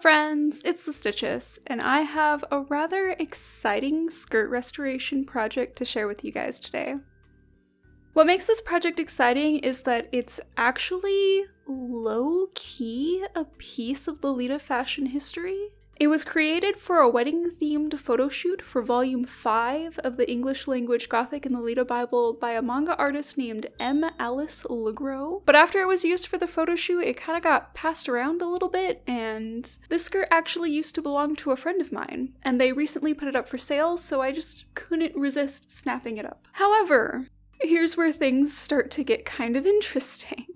friends, it's The Stitches, and I have a rather exciting skirt restoration project to share with you guys today. What makes this project exciting is that it's actually low-key a piece of Lolita fashion history. It was created for a wedding-themed photoshoot for Volume 5 of the English-language Gothic and Lolita Bible by a manga artist named M. Alice LeGrow. But after it was used for the photoshoot, it kind of got passed around a little bit, and this skirt actually used to belong to a friend of mine, and they recently put it up for sale, so I just couldn't resist snapping it up. However, here's where things start to get kind of interesting.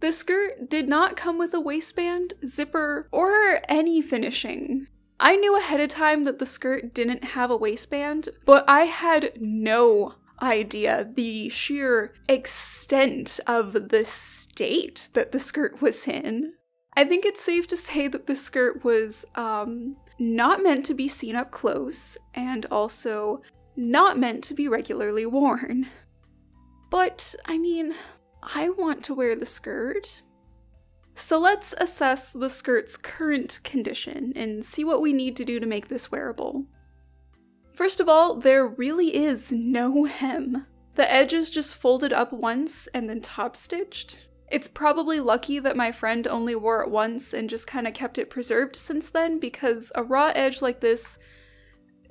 The skirt did not come with a waistband, zipper, or any finishing. I knew ahead of time that the skirt didn't have a waistband, but I had no idea the sheer extent of the state that the skirt was in. I think it's safe to say that the skirt was not meant to be seen up close, and also not meant to be regularly worn. But, I mean, I want to wear the skirt. So let's assess the skirt's current condition and see what we need to do to make this wearable. First of all, there really is no hem. The edge is just folded up once and then top stitched. It's probably lucky that my friend only wore it once and just kind of kept it preserved since then, because a raw edge like this,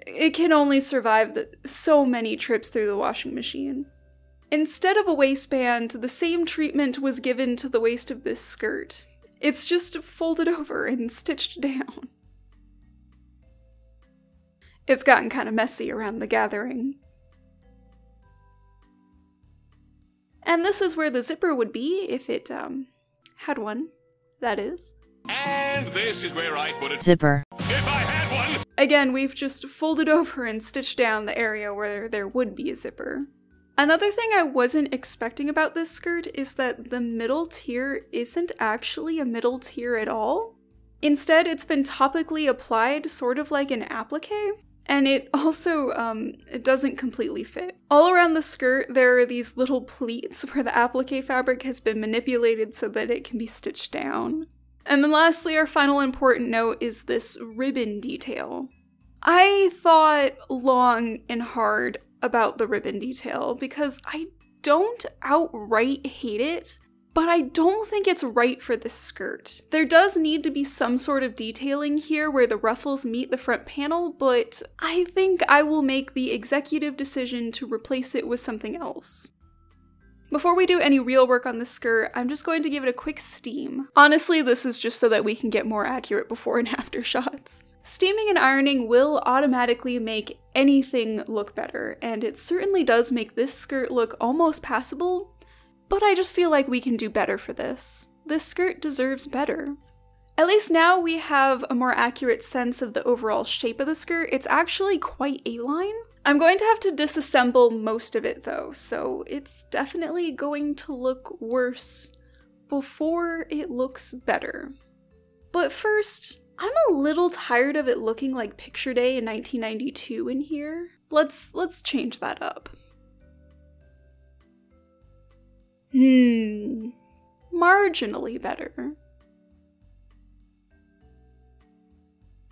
it can only survive so many trips through the washing machine. Instead of a waistband, the same treatment was given to the waist of this skirt. It's just folded over and stitched down. It's gotten kind of messy around the gathering. And this is where the zipper would be if it had one, that is. And this is where I put a zipper. If I had one! Again, we've just folded over and stitched down the area where there would be a zipper. Another thing I wasn't expecting about this skirt is that the middle tier isn't actually a middle tier at all. Instead, it's been topically applied sort of like an applique, and it also it doesn't completely fit. All around the skirt, there are these little pleats where the applique fabric has been manipulated so that it can be stitched down. And then lastly, our final important note is this ribbon detail. I thought long and hard about the ribbon detail because I don't outright hate it, but I don't think it's right for this skirt. There does need to be some sort of detailing here where the ruffles meet the front panel, but I think I will make the executive decision to replace it with something else. Before we do any real work on this skirt, I'm just going to give it a quick steam. Honestly, this is just so that we can get more accurate before and after shots. Steaming and ironing will automatically make anything look better, and it certainly does make this skirt look almost passable, but I just feel like we can do better for this. This skirt deserves better. At least now we have a more accurate sense of the overall shape of the skirt. It's actually quite A-line. I'm going to have to disassemble most of it though, so it's definitely going to look worse before it looks better. But first, I'm a little tired of it looking like picture day in 1992 in here. Let's change that up. Marginally better.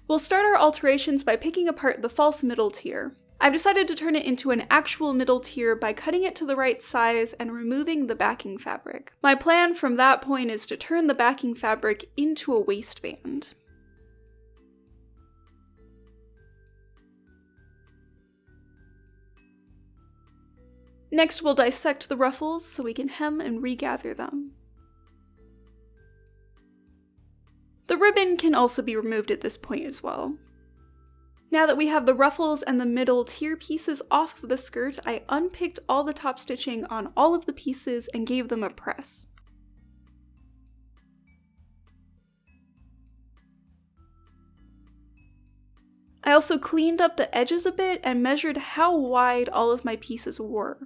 We'll start our alterations by picking apart the false middle tier. I've decided to turn it into an actual middle tier by cutting it to the right size and removing the backing fabric. My plan from that point is to turn the backing fabric into a waistband. Next, we'll dissect the ruffles so we can hem and regather them. The ribbon can also be removed at this point as well. Now that we have the ruffles and the middle tier pieces off of the skirt, I unpicked all the top stitching on all of the pieces and gave them a press. I also cleaned up the edges a bit and measured how wide all of my pieces were.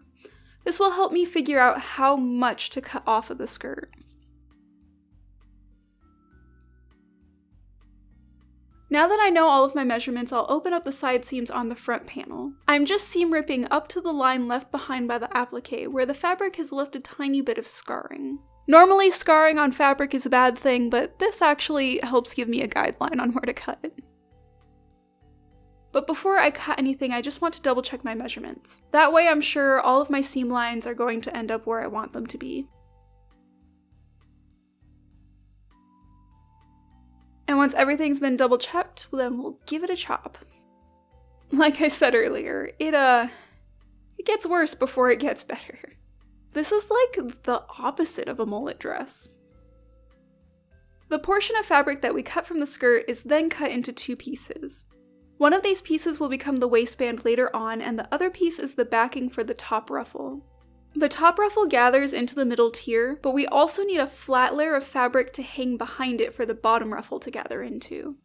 This will help me figure out how much to cut off of the skirt. Now that I know all of my measurements, I'll open up the side seams on the front panel. I'm just seam ripping up to the line left behind by the applique, where the fabric has left a tiny bit of scarring. Normally, scarring on fabric is a bad thing, but this actually helps give me a guideline on where to cut. But before I cut anything, I just want to double check my measurements. That way I'm sure all of my seam lines are going to end up where I want them to be. And once everything's been double checked, well, then we'll give it a chop. Like I said earlier, it gets worse before it gets better. This is like the opposite of a mullet dress. The portion of fabric that we cut from the skirt is then cut into two pieces. One of these pieces will become the waistband later on, and the other piece is the backing for the top ruffle. The top ruffle gathers into the middle tier, but we also need a flat layer of fabric to hang behind it for the bottom ruffle to gather into.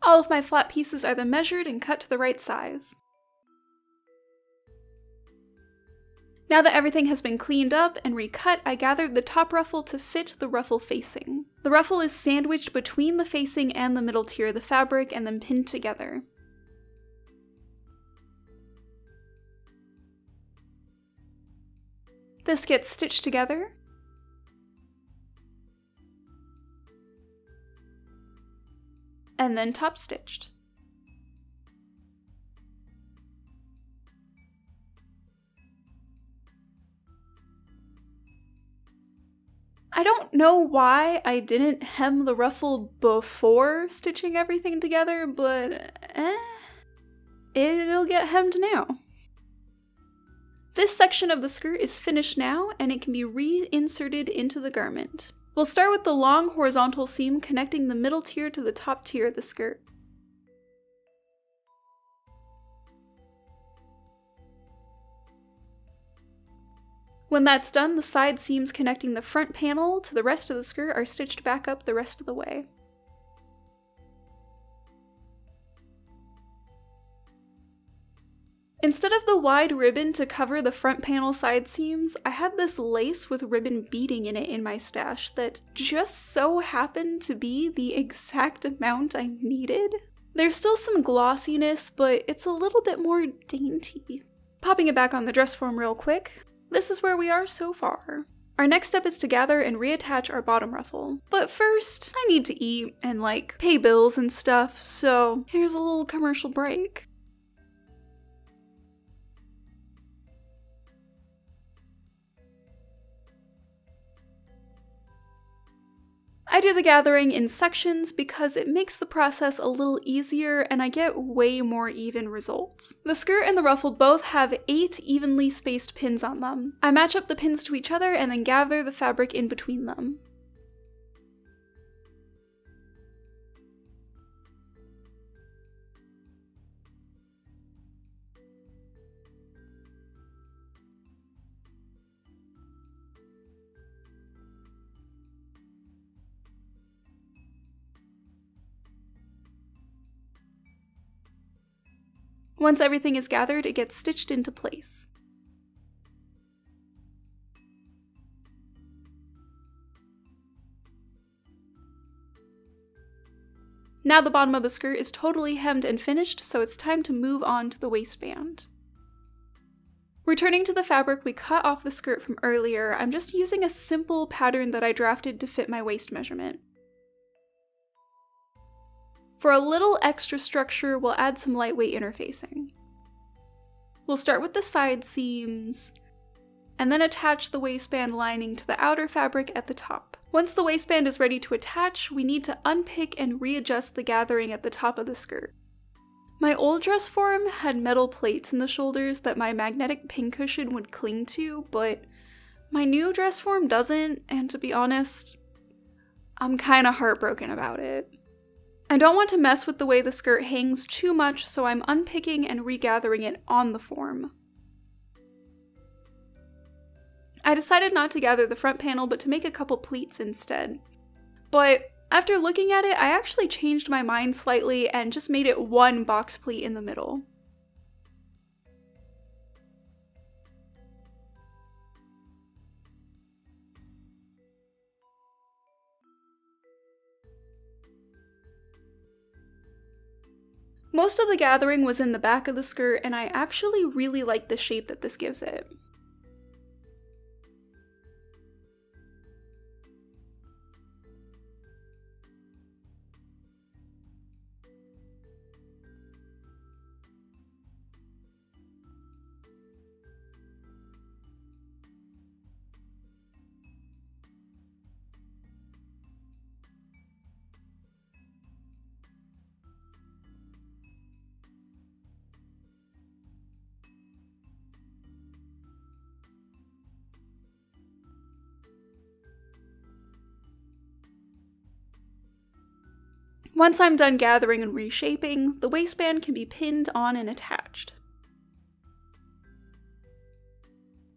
All of my flat pieces are then measured and cut to the right size. Now that everything has been cleaned up and recut, I gathered the top ruffle to fit the ruffle facing. The ruffle is sandwiched between the facing and the middle tier of the fabric and then pinned together. This gets stitched together. And then top stitched. I don't know why I didn't hem the ruffle before stitching everything together, but it'll get hemmed now. This section of the skirt is finished now, and it can be reinserted into the garment. We'll start with the long horizontal seam connecting the middle tier to the top tier of the skirt. When that's done, the side seams connecting the front panel to the rest of the skirt are stitched back up the rest of the way. Instead of the wide ribbon to cover the front panel side seams, I had this lace with ribbon beading in it in my stash that just so happened to be the exact amount I needed. There's still some glossiness, but it's a little bit more dainty. Popping it back on the dress form real quick. This is where we are so far. Our next step is to gather and reattach our bottom ruffle. But first, I need to eat and like pay bills and stuff, so here's a little commercial break. I do the gathering in sections because it makes the process a little easier and I get way more even results. The skirt and the ruffle both have 8 evenly spaced pins on them. I match up the pins to each other and then gather the fabric in between them. Once everything is gathered, it gets stitched into place. Now the bottom of the skirt is totally hemmed and finished, so it's time to move on to the waistband. Returning to the fabric we cut off the skirt from earlier, I'm just using a simple pattern that I drafted to fit my waist measurement. For a little extra structure, we'll add some lightweight interfacing. We'll start with the side seams, and then attach the waistband lining to the outer fabric at the top. Once the waistband is ready to attach, we need to unpick and readjust the gathering at the top of the skirt. My old dress form had metal plates in the shoulders that my magnetic pincushion would cling to, but my new dress form doesn't, and to be honest, I'm kinda heartbroken about it. I don't want to mess with the way the skirt hangs too much, so I'm unpicking and regathering it on the form. I decided not to gather the front panel, but to make a couple pleats instead. But after looking at it, I actually changed my mind slightly and just made it one box pleat in the middle. Most of the gathering was in the back of the skirt, and I actually really like the shape that this gives it. Once I'm done gathering and reshaping, the waistband can be pinned on and attached.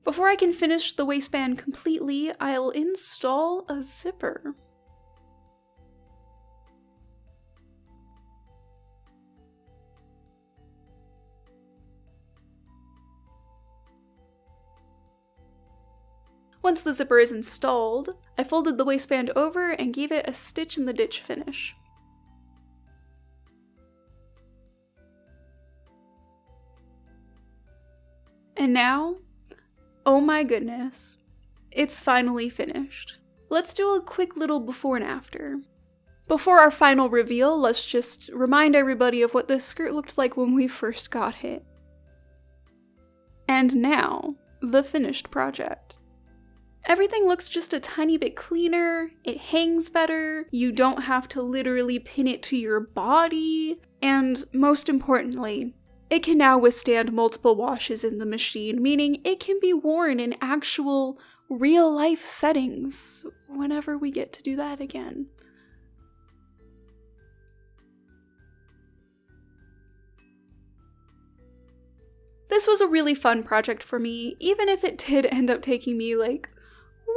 Before I can finish the waistband completely, I'll install a zipper. Once the zipper is installed, I folded the waistband over and gave it a stitch in the ditch finish. And now, oh my goodness, it's finally finished. Let's do a quick little before and after. Before our final reveal, let's just remind everybody of what this skirt looked like when we first got it. And now, the finished project. Everything looks just a tiny bit cleaner, it hangs better, you don't have to literally pin it to your body, and most importantly, it can now withstand multiple washes in the machine, meaning it can be worn in actual real-life settings whenever we get to do that again. This was a really fun project for me, even if it did end up taking me like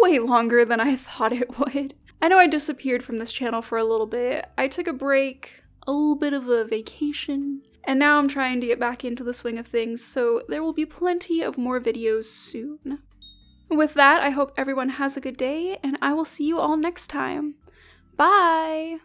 way longer than I thought it would. I know I disappeared from this channel for a little bit. I took a break, a little bit of a vacation, and now I'm trying to get back into the swing of things, so there will be plenty of more videos soon. With that, I hope everyone has a good day, and I will see you all next time. Bye!